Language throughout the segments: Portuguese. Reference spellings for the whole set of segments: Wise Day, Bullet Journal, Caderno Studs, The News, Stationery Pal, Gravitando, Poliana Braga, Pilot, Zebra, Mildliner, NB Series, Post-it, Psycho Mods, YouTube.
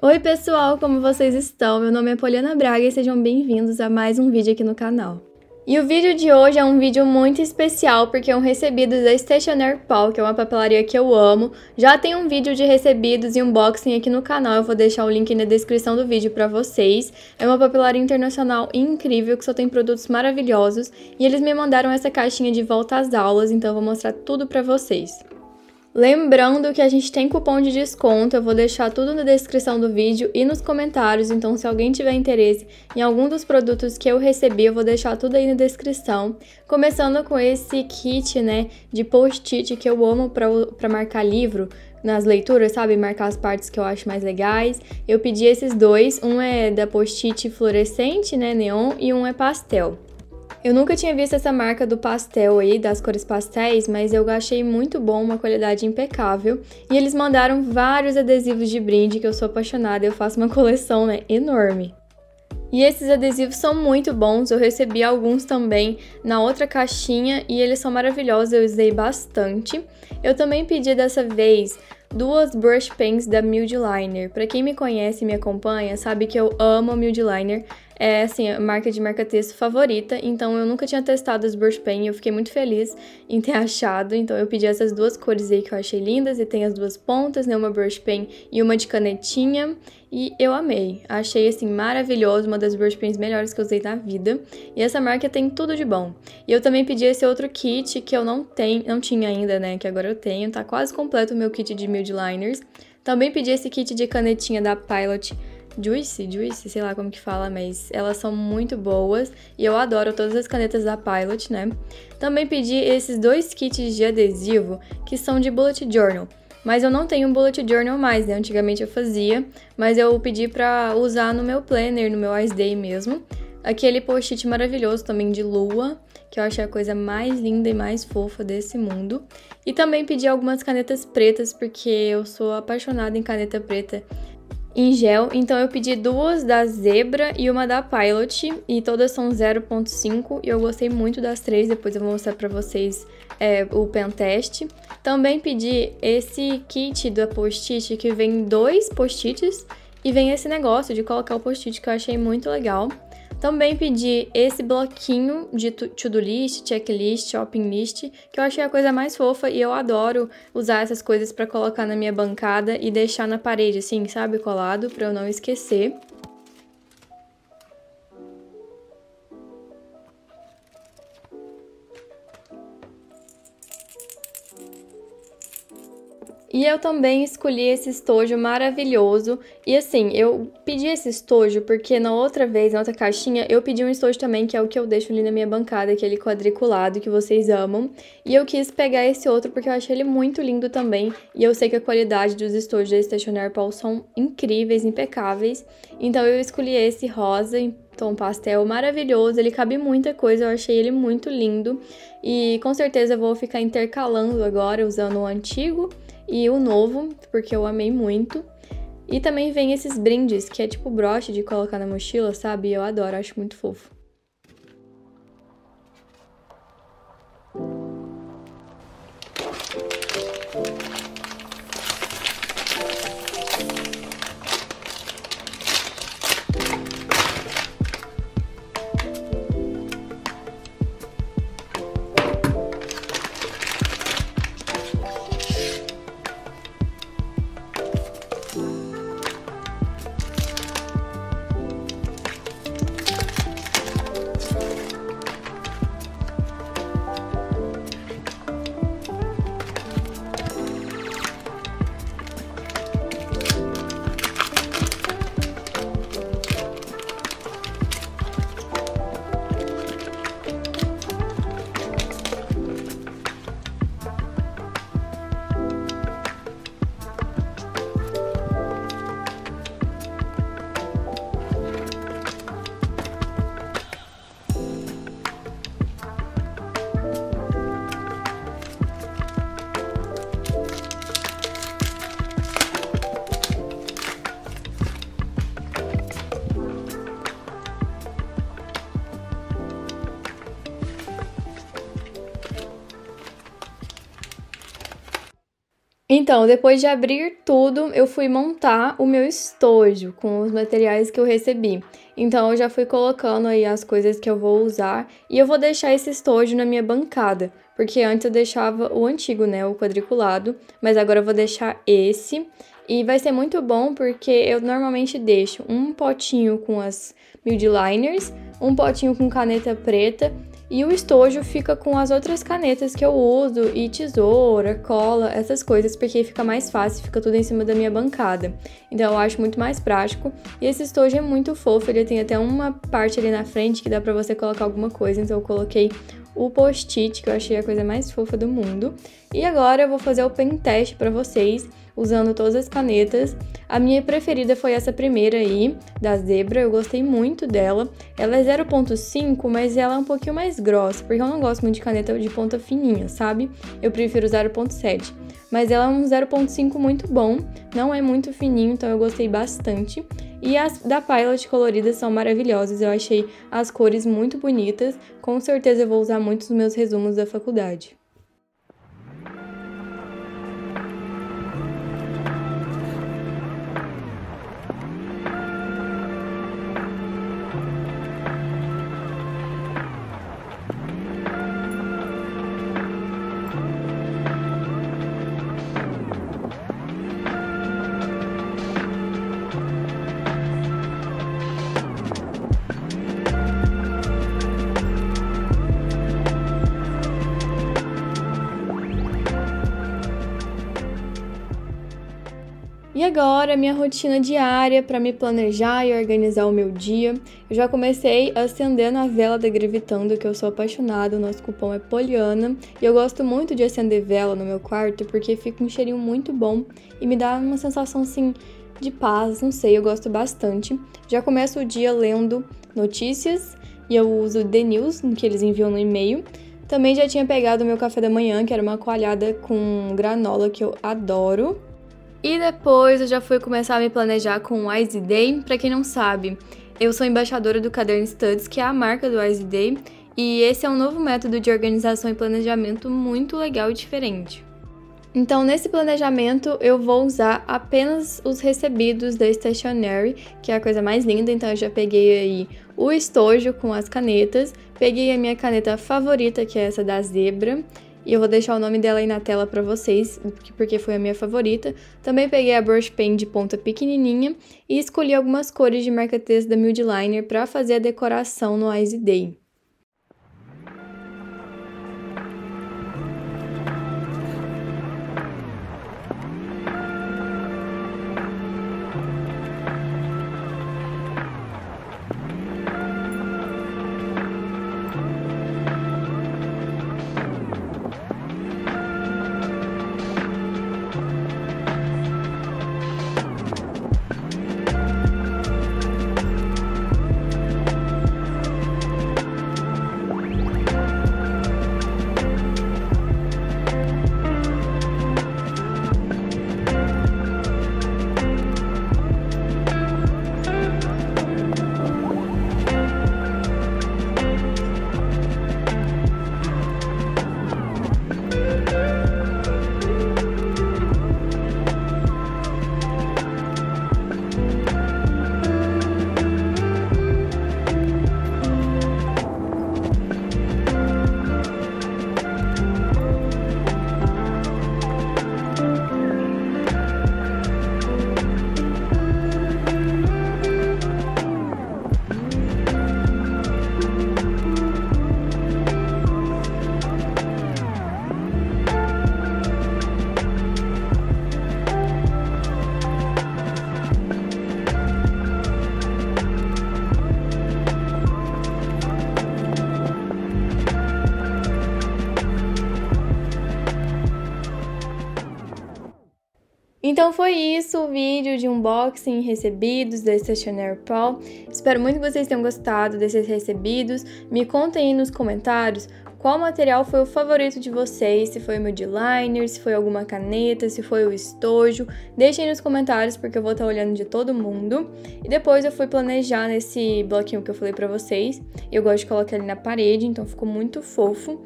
Oi pessoal, como vocês estão? Meu nome é Poliana Braga e sejam bem-vindos a mais um vídeo aqui no canal. E o vídeo de hoje é um vídeo muito especial porque é um recebidos da Stationery Pal, que é uma papelaria que eu amo. Já tem um vídeo de recebidos e unboxing aqui no canal, eu vou deixar o link na descrição do vídeo pra vocês. É uma papelaria internacional incrível que só tem produtos maravilhosos e eles me mandaram essa caixinha de volta às aulas, então eu vou mostrar tudo pra vocês. Lembrando que a gente tem cupom de desconto, eu vou deixar tudo na descrição do vídeo e nos comentários, então se alguém tiver interesse em algum dos produtos que eu recebi, eu vou deixar tudo aí na descrição. Começando com esse kit, né, de post-it que eu amo pra marcar livro nas leituras, sabe? Marcar as partes que eu acho mais legais. Eu pedi esses dois, um é da post-it fluorescente, né, neon, e um é pastel. Eu nunca tinha visto essa marca do pastel aí, das cores pastéis, mas eu achei muito bom, uma qualidade impecável. E eles mandaram vários adesivos de brinde, que eu sou apaixonada, eu faço uma coleção, né, enorme. E esses adesivos são muito bons, eu recebi alguns também na outra caixinha e eles são maravilhosos, eu usei bastante. Eu também pedi dessa vez duas brush pens da Mildliner. Pra quem me conhece e me acompanha, sabe que eu amo a Mildliner. É, assim, a marca de marca-texto favorita, então eu nunca tinha testado as brush pen e eu fiquei muito feliz em ter achado, então eu pedi essas duas cores aí que eu achei lindas e tem as duas pontas, né, uma brush pen e uma de canetinha, e eu amei, achei, assim, maravilhoso, uma das brush pens melhores que eu usei na vida, e essa marca tem tudo de bom. E eu também pedi esse outro kit que eu não tinha ainda, né, que agora eu tenho, tá quase completo o meu kit de Mildliners, também pedi esse kit de canetinha da Pilot, Juicy, sei lá como que fala, mas elas são muito boas e eu adoro todas as canetas da Pilot, né? Também pedi esses dois kits de adesivo que são de bullet journal, mas eu não tenho um bullet journal mais, né? Antigamente eu fazia, mas eu pedi pra usar no meu planner, no meu Wise Day mesmo. Aquele post-it maravilhoso também de lua, que eu achei a coisa mais linda e mais fofa desse mundo. E também pedi algumas canetas pretas, porque eu sou apaixonada em caneta preta em gel, então eu pedi duas da Zebra e uma da Pilot, e todas são 0.5, e eu gostei muito das três, depois eu vou mostrar pra vocês o pen test. Também pedi esse kit da post-it, que vem dois post-its, e vem esse negócio de colocar o post-it, que eu achei muito legal. Também pedi esse bloquinho de to-do list, checklist, shopping list, que eu achei a coisa mais fofa e eu adoro usar essas coisas pra colocar na minha bancada e deixar na parede, assim, sabe, colado, pra eu não esquecer. E eu também escolhi esse estojo maravilhoso, e assim, eu pedi esse estojo porque na outra vez, na outra caixinha, eu pedi um estojo também, que é o que eu deixo ali na minha bancada, aquele quadriculado que vocês amam, e eu quis pegar esse outro porque eu achei ele muito lindo também, e eu sei que a qualidade dos estojos da Stationery Pal são incríveis, impecáveis, então eu escolhi esse rosa, tom pastel maravilhoso, ele cabe muita coisa, eu achei ele muito lindo, e com certeza eu vou ficar intercalando agora, usando o antigo e o novo, porque eu amei muito. E também vem esses brindes, que é tipo broche de colocar na mochila, sabe? Eu adoro, acho muito fofo. Então, depois de abrir tudo, eu fui montar o meu estojo com os materiais que eu recebi. Então, eu já fui colocando aí as coisas que eu vou usar e eu vou deixar esse estojo na minha bancada, porque antes eu deixava o antigo, né, o quadriculado, mas agora eu vou deixar esse e vai ser muito bom porque eu normalmente deixo um potinho com as Mildliners, um potinho com caneta preta, e o estojo fica com as outras canetas que eu uso, e tesoura, cola, essas coisas, porque fica mais fácil, fica tudo em cima da minha bancada. Então eu acho muito mais prático. E esse estojo é muito fofo, ele tem até uma parte ali na frente que dá pra você colocar alguma coisa, então eu coloquei o post-it, que eu achei a coisa mais fofa do mundo. E agora eu vou fazer o pen teste pra vocês, usando todas as canetas. A minha preferida foi essa primeira aí, da Zebra, eu gostei muito dela. Ela é 0.5, mas ela é um pouquinho mais grossa, porque eu não gosto muito de caneta de ponta fininha, sabe? Eu prefiro 0.7, mas ela é um 0.5 muito bom, não é muito fininho, então eu gostei bastante. E as da Pilot coloridas são maravilhosas, eu achei as cores muito bonitas, com certeza eu vou usar muito nos meus resumos da faculdade. E agora, minha rotina diária para me planejar e organizar o meu dia. Eu já comecei acendendo a vela da Gravitando, que eu sou apaixonada, o nosso cupom é Poliana. E eu gosto muito de acender vela no meu quarto, porque fica um cheirinho muito bom e me dá uma sensação, assim, de paz, não sei, eu gosto bastante. Já começo o dia lendo notícias e eu uso The News, que eles enviam no e-mail. Também já tinha pegado o meu café da manhã, que era uma coalhada com granola, que eu adoro. E depois eu já fui começar a me planejar com o Wise Day. Pra quem não sabe, eu sou embaixadora do Caderno Studs, que é a marca do Wise Day, e esse é um novo método de organização e planejamento muito legal e diferente. Então, nesse planejamento, eu vou usar apenas os recebidos da Stationery, que é a coisa mais linda. Então, eu já peguei aí o estojo com as canetas, peguei a minha caneta favorita, que é essa da Zebra, e eu vou deixar o nome dela aí na tela pra vocês, porque foi a minha favorita. Também peguei a brush pen de ponta pequenininha e escolhi algumas cores de marca-texto da Mildliner pra fazer a decoração no Wise Day. Então foi isso, o vídeo de unboxing recebidos da Stationery Pal. Espero muito que vocês tenham gostado desses recebidos. Me contem aí nos comentários qual material foi o favorito de vocês, se foi o Mildliner, se foi alguma caneta, se foi o estojo. Deixem aí nos comentários, porque eu vou estar olhando de todo mundo. E depois eu fui planejar nesse bloquinho que eu falei pra vocês. Eu gosto de colocar ele na parede, então ficou muito fofo.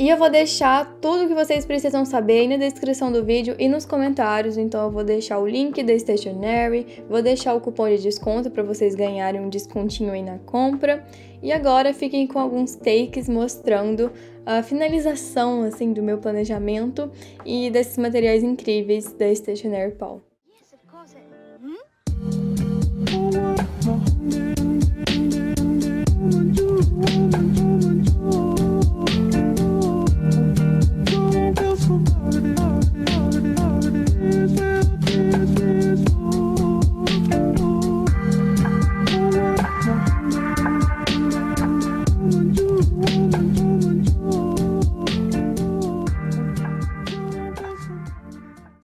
E eu vou deixar tudo o que vocês precisam saber aí na descrição do vídeo e nos comentários, então eu vou deixar o link da Stationery, vou deixar o cupom de desconto para vocês ganharem um descontinho aí na compra. E agora fiquem com alguns takes mostrando a finalização assim do meu planejamento e desses materiais incríveis da Stationery Pal.